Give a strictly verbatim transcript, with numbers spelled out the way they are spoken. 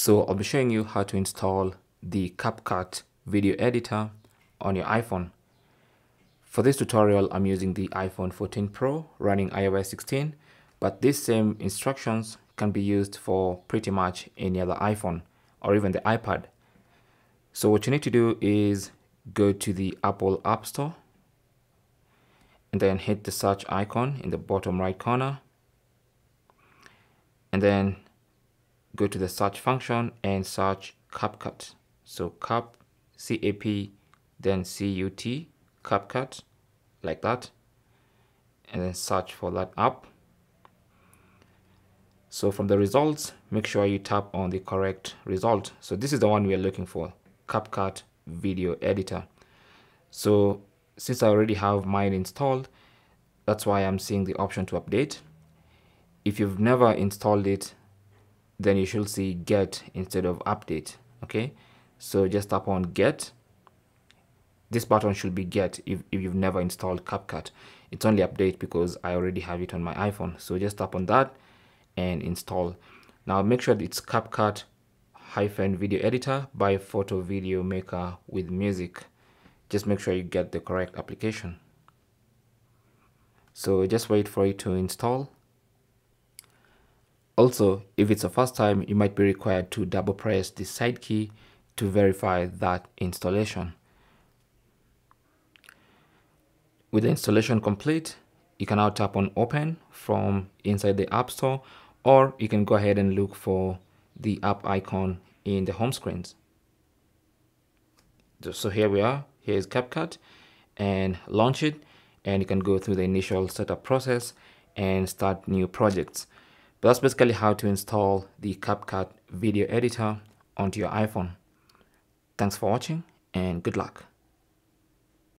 So I'll be showing you how to install the CapCut video editor on your iPhone. For this tutorial, I'm using the iPhone fourteen Pro running iOS sixteen, but these same instructions can be used for pretty much any other iPhone or even the iPad. So what you need to do is go to the Apple App Store and then hit the search icon in the bottom right corner, and then go to the search function and search CapCut. So Cap, C A P, then C U T, CapCut, like that, and then search for that app. So from the results, make sure you tap on the correct result. So this is the one we are looking for, CapCut video editor. So since I already have mine installed, that's why I'm seeing the option to update. If you've never installed it, then you should see get instead of update. Okay, so just tap on get. This button should be get if, if you've never installed CapCut. It's only update because I already have it on my iPhone. So just tap on that and install. Now make sure that it's CapCut hyphen video editor by Photo Video Maker with Music. Just make sure you get the correct application. So just wait for it to install. Also, if it's a first time, you might be required to double press the side key to verify that installation. With the installation complete, you can now tap on open from inside the App Store, or you can go ahead and look for the app icon in the home screens. So here we are, here is CapCut, and launch it, and you can go through the initial setup process and start new projects. But that's basically how to install the CapCut video editor onto your iPhone. Thanks for watching and good luck.